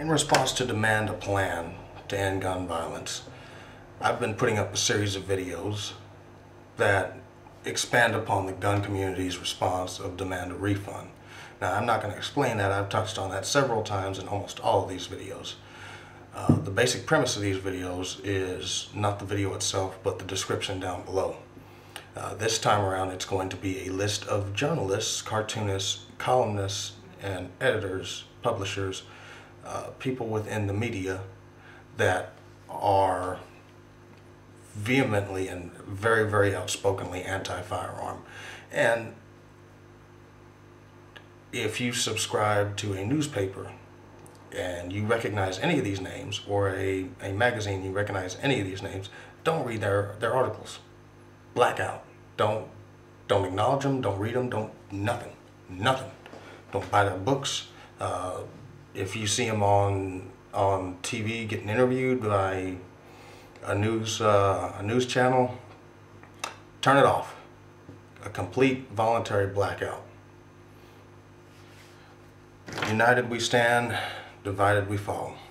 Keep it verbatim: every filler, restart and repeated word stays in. In response to demand a plan to end gun violence, I've been putting up a series of videos that expand upon the gun community's response of demand a refund. Now, I'm not going to explain that. I've touched on that several times in almost all of these videos. Uh, the basic premise of these videos is not the video itself, but the description down below. Uh, this time around, it's going to be a list of journalists, cartoonists, columnists, and editors, publishers, Uh, people within the media that are vehemently and very, very outspokenly anti-firearm. And if you subscribe to a newspaper and you recognize any of these names, or a, a magazine, you recognize any of these names, don't read their, their articles. Blackout. Don't, don't acknowledge them, don't read them, don't, nothing, nothing. Don't buy their books. Uh, If you see them on on T V getting interviewed by a news uh, a news channel, turn it off. A complete voluntary blackout. United we stand, divided we fall.